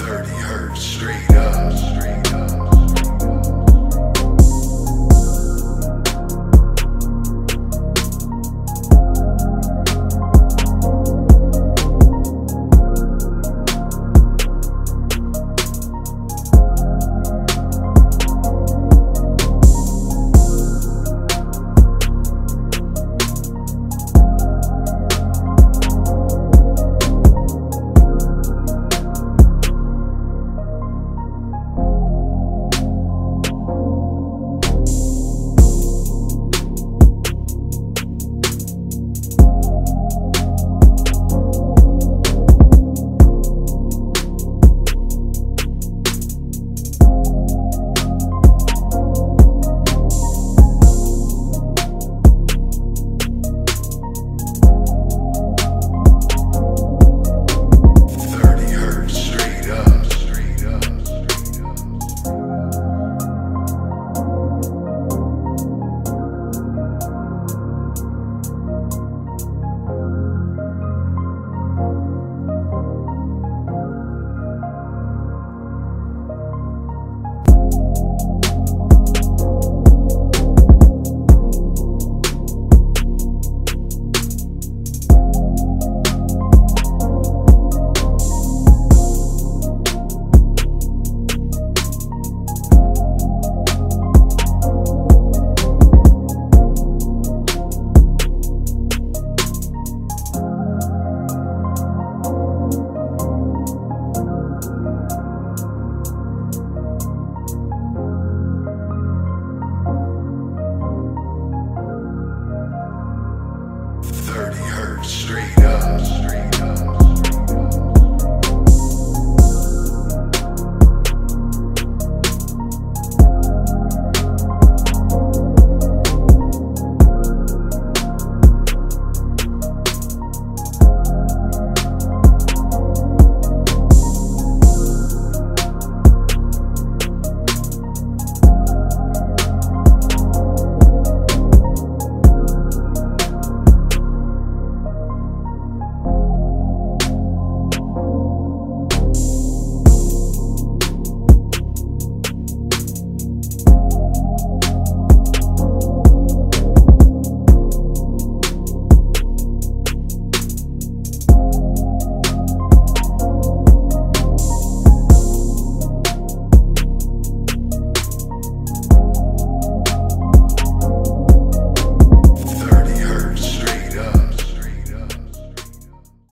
30 Hertz, straight up.